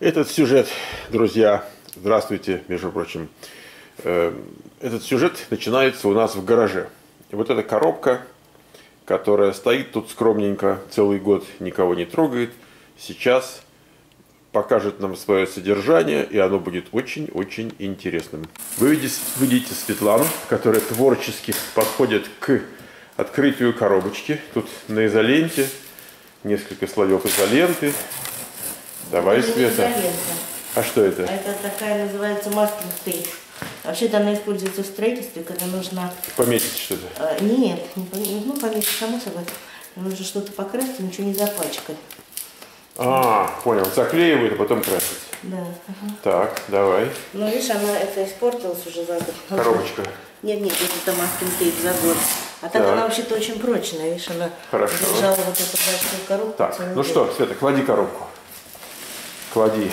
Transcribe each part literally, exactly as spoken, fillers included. Этот сюжет, друзья, здравствуйте, между прочим, этот сюжет начинается у нас в гараже. И вот эта коробка, которая стоит тут скромненько, целый год никого не трогает, сейчас покажет нам свое содержание, и оно будет очень-очень интересным. Вы видите, видите Светлану, которая творчески подходит к открытию коробочки. Тут на изоленте несколько слоев изоленты. Давай, это Света. Изолента. А что это? Это такая называется masking tape. Вообще-то она используется в строительстве, когда нужно... Пометить что-то? А, нет, не пометить. Ну, пометить само собой. Нужно что-то покрасить, ничего не запачкать. А, понял. Заклеивают, а потом красить. Да. Ага. Так, давай. Ну, видишь, она это испортилась уже за год. Коробочка. Нет, нет, это masking tape за год. А так, так она вообще-то очень прочная, видишь, она хорошо держала вот эту большую коробку. Так, ну что, Света, клади коробку. Клади.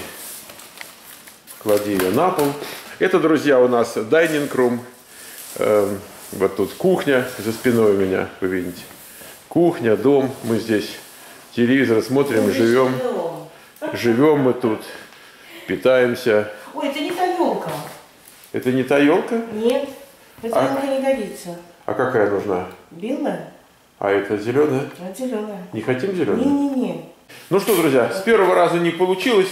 Клади ее на пол. Это, друзья, у нас dining room. Эм, вот тут кухня за спиной у меня, вы видите. Кухня, дом. Мы здесь телевизор смотрим, живем. Живем мы тут, питаемся. Ой, это не та елка. Это не та елка? Нет, эта елка не годится. А какая нужна? Белая. А это зеленая? А зеленая. Не хотим зеленую? Не-не-не. Ну что, друзья, с первого раза не получилось,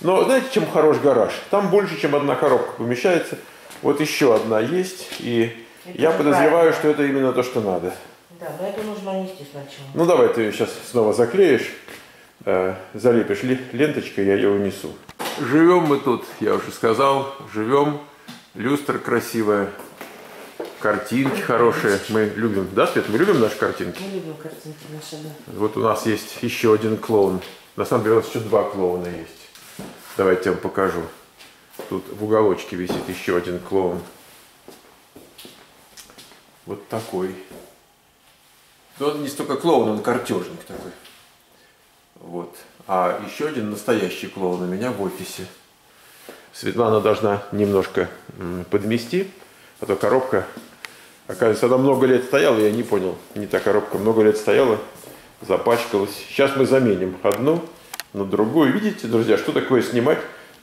но знаете, чем хорош гараж? Там больше, чем одна коробка помещается. Вот еще одна есть, и это я подозреваю, правильно, что это именно то, что надо. Да, но это нужно нанести сначала. Ну давай ты ее сейчас снова заклеишь, э, залепишь ленточкой, я ее унесу. Живем мы тут, я уже сказал, живем, люстра красивая, картинки хорошие. Мы любим, да, Свет? Мы любим наши картинки? Мы любим картинки наши, да. Вот у нас есть еще один клоун. На самом деле у нас еще два клоуна есть. Давайте я вам покажу. Тут в уголочке висит еще один клоун. Вот такой. Но он не столько клоун, он картежник такой. Вот. А еще один настоящий клоун у меня в офисе. Светлана должна немножко подмести. А то коробка, оказывается, она много лет стояла, я не понял, не та коробка, много лет стояла, запачкалась. Сейчас мы заменим одну на другую. Видите, друзья, что такое снимать,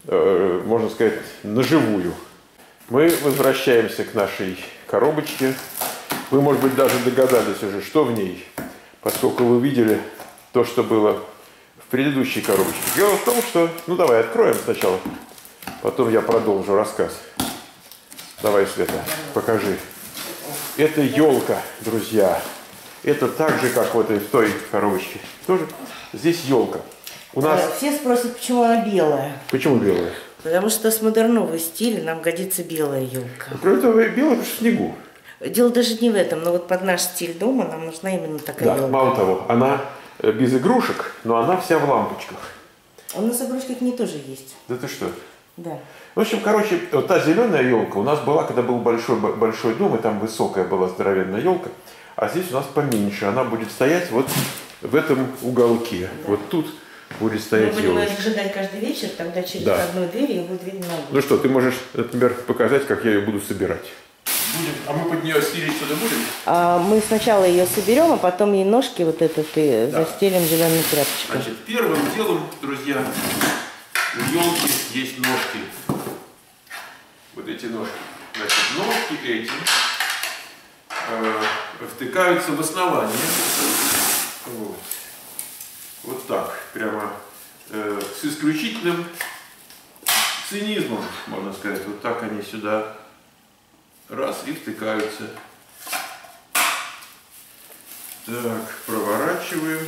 э, можно сказать, наживую. Мы возвращаемся к нашей коробочке. Вы, может быть, даже догадались уже, что в ней, поскольку вы видели то, что было в предыдущей коробочке. Дело в том, что... Ну, давай откроем сначала, потом я продолжу рассказ. Давай, Света, покажи. Это елка, друзья. Это так же, как вот и в той коробочке. Тоже здесь елка. У нас... Все спросят, почему она белая. Почему белая? Потому что с модернового стиля нам годится белая елка. Кроме того, белая в снегу. Дело даже не в этом, но вот под наш стиль дома нам нужна именно такая да, елка. Мало того, она без игрушек, но она вся в лампочках. У нас игрушки к ней тоже есть. Да ты что? Да. В общем, короче, вот та зеленая елка у нас была, когда был большой, большой дом, и там высокая была здоровенная елка, а здесь у нас поменьше. Она будет стоять вот в этом уголке. Да. Вот тут будет стоять елка. Мы будем ее ждать каждый вечер, тогда через да. одну дверь ее будет видно. Ну что, ты можешь, например, показать, как я ее буду собирать. Будем. А мы под нее стелить что-то будем? А, мы сначала ее соберем, а потом ей ножки вот этот и да. застелим зеленой тряпочкой. Значит, первым делом, друзья... У елки есть ножки. Вот эти ножки. Значит, ножки эти э, втыкаются в основание. Вот, вот так. Прямо э, с исключительным цинизмом, можно сказать. Вот так они сюда раз и втыкаются. Так, проворачиваем.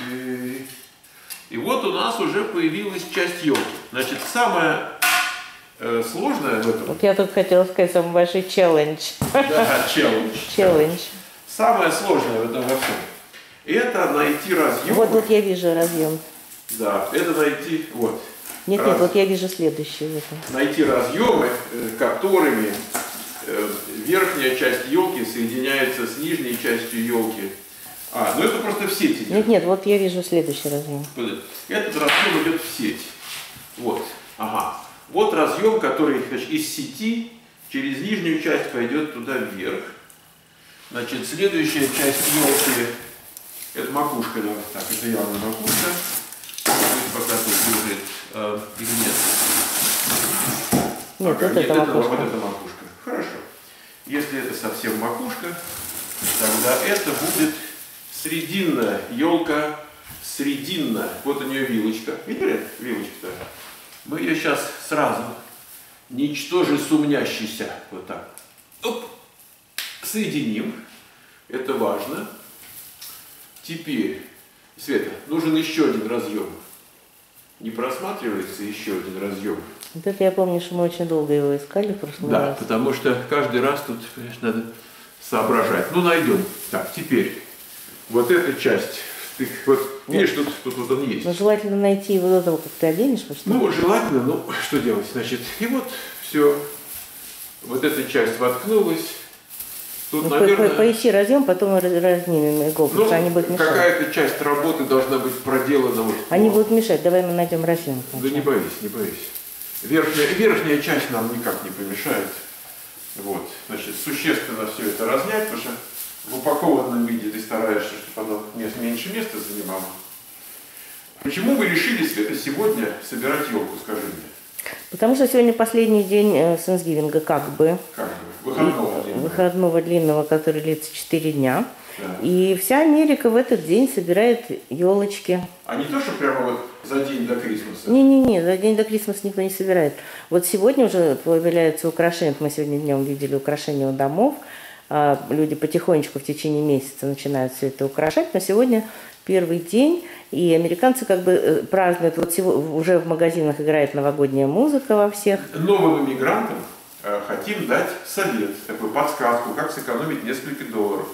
Okay. И вот у нас уже появилась часть елки. Значит, самое э, сложное в этом... Вот я тут хотела сказать, самый большой челлендж. Да, челлендж. Челлендж. Самое сложное в этом во всем. Это найти разъем. Вот тут вот я вижу разъем. Да, это найти... Вот. Нет, раз... нет, вот я вижу следующее. Вот. Найти разъемы, которыми верхняя часть елки соединяется с нижней частью елки. А, ну это просто в сети. Нет, нет, вот я вижу следующий разъем. Этот разъем идет в сеть. Вот, ага. Вот разъем, который значит, из сети через нижнюю часть пойдет туда вверх. Значит, следующая часть елки Это макушка, да. Так, это явно макушка. Пока тут лежит э, или нет? Нет, это, нет, это, макушка. Это, вот это макушка. Хорошо. Если это совсем макушка, тогда это будет срединная елка, срединная. Вот у нее вилочка. Видели? Вилочка-то. Мы ее сейчас сразу, ничтоже сумнящийся, вот так, оп, соединим. Это важно. Теперь, Света, нужен еще один разъем. Не просматривается еще один разъем? Вот это я помню, что мы очень долго его искали в прошлый да, раз. Да, потому что каждый раз тут, конечно, надо соображать. Ну, найдем. Так, теперь вот эта часть. Ты, вот, видишь, тут, тут вот он есть. Но желательно найти его до того, как ты оденешь. Что... Ну, желательно, ну, что делать, значит. И вот все. Вот эта часть воткнулась. Тут, ну, наверное... Поищи разъем, потом разнимем иголку, ну, они будут мешать. Какая-то часть работы должна быть проделана. Вот, они ну, будут мешать, давай мы найдем разъем. Да не боись, не боись. Верхняя, верхняя часть нам никак не помешает. Вот, значит, существенно все это разнять, потому что в упакованном виде ты стараешься, чтобы оно меньше места занимало. Почему вы решили, Света, сегодня собирать елку, скажи мне? Потому что сегодня последний день э, Сэнксгивинга, как бы. Как бы. Выходного, и, длинного. выходного длинного, который длится четыре дня. Да. И вся Америка в этот день собирает елочки. А не то, что прямо вот за день до Крисмаса? Не-не-не, за день до Крисмаса никто не собирает. Вот сегодня уже появляются украшения. Мы сегодня днем видели украшения у домов. Люди потихонечку в течение месяца начинают все это украшать, но сегодня первый день, и американцы как бы празднуют, вот уже в магазинах играет новогодняя музыка во всех. Новым иммигрантам хотим дать совет, такую подсказку, как сэкономить несколько долларов.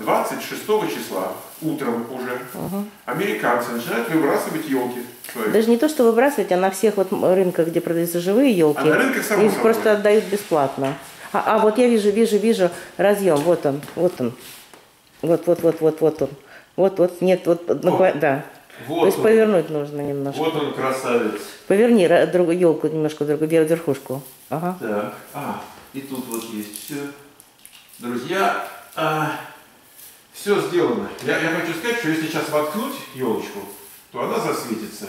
двадцать шестого числа, утром уже, угу. американцы начинают выбрасывать елки. Даже не то, что выбрасывать, а на всех вот рынках, где продаются живые елки, а их собой. просто отдают бесплатно. А, а вот я вижу, вижу, вижу разъем. Вот он, вот он. Вот, вот, вот, вот, вот он. Вот, вот, нет, вот, вот. да. Вот То есть он. повернуть нужно немножко. Вот он, красавец. Поверни другую елку немножко, другую верхушку. Ага. Так, а, и тут вот есть все. Друзья, а, все сделано. Я, я хочу сказать, что если сейчас воткнуть елочку, то она засветится.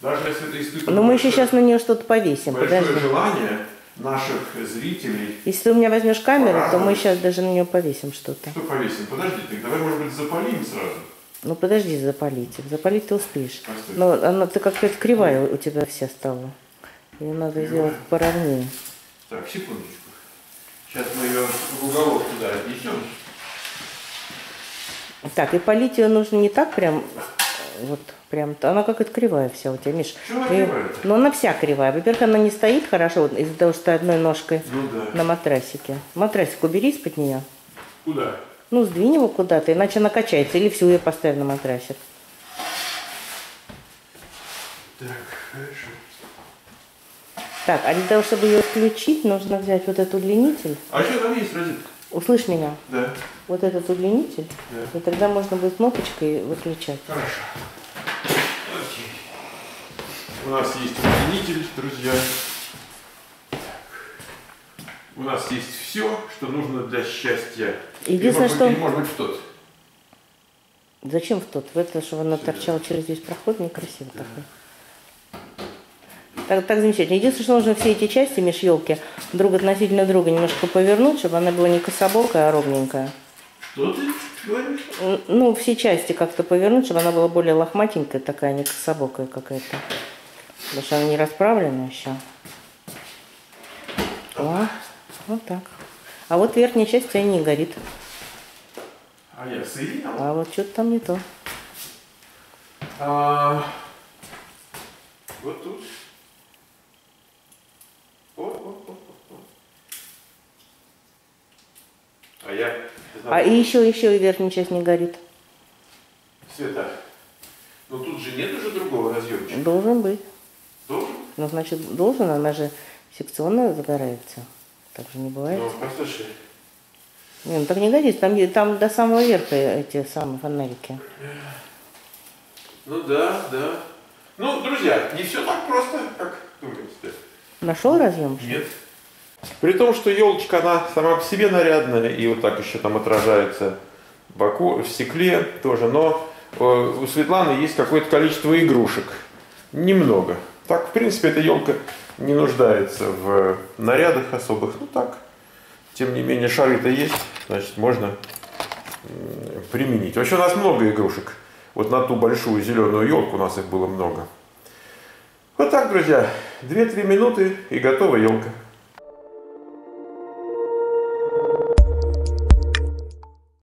Даже если это испытывает. Но мы еще сейчас на нее что-то повесим. Большое Подожди. желание. наших зрителей. Если ты у меня возьмешь камеру, то мы сейчас даже на нее повесим что-то. Что повесим? Подожди, так давай, может быть, запалим сразу? Ну, подожди, запалить. Запалить ты успеешь. Постой. Но она, ты как-то кривая у тебя вся стала. Ее надо кривая. сделать поровнее. Так, секундочку. Сейчас мы ее в уголок туда отнесем. Так, и палить ее нужно не так прям... Вот прям, она как-то кривая вся у тебя, Миш. Чего она кривая? Ну, она вся кривая. Во-первых, она не стоит хорошо, вот, из-за того, что ты одной ножкой ну, да. на матрасике. Матрасик убери из-под нее. Куда? Ну, сдвинь его куда-то, иначе она качается. Или всю ее поставь на матрасик. Так, хорошо. Так, а для того, чтобы ее включить, нужно взять вот этот удлинитель. А что там есть, Розит? Услышь меня? Да. Вот этот удлинитель, да. и тогда можно будет кнопочкой выключать. Хорошо. Окей. У нас есть удлинитель, друзья. Так. У нас есть все, что нужно для счастья. Единственное, что... Может быть, в тот. Зачем в тот? В это, чтобы она Сюда. торчала через здесь проход, некрасиво да. такой. Так, так замечательно. Единственное, что нужно все эти части, Миш, елки, друг относительно друга немножко повернуть, чтобы она была не кособокая, а ровненькая. Что ты говоришь? Ну, все части как-то повернуть, чтобы она была более лохматенькая, такая не кособокая какая-то. Потому что она не расправлена еще. О, вот так. А вот верхняя часть у тебя не горит. А я соединял. А вот что-то там не то. А... Вот тут. А, я, а и еще, еще и верхняя часть не горит. Света, но тут же нет уже другого разъемчика. Должен быть. Должен? Ну, значит, должен, она же секционная загорается. Так же не бывает. Ну, послушай. Не, ну так не горит, там, там до самого верха эти самые фонарики. Ну да, да. Ну, друзья, не все так просто, как думаете. Нашел разъем? Нет. При том, что елочка, она сама по себе нарядная и вот так еще там отражается Баку, в стекле тоже, но у Светланы есть какое-то количество игрушек. Немного. Так, в принципе, эта елка не нуждается в нарядах особых. Ну так, тем не менее, шары-то есть, значит, можно применить. Вообще у нас много игрушек. Вот на ту большую зеленую елку у нас их было много. Вот так, друзья, две-три минуты и готова елка.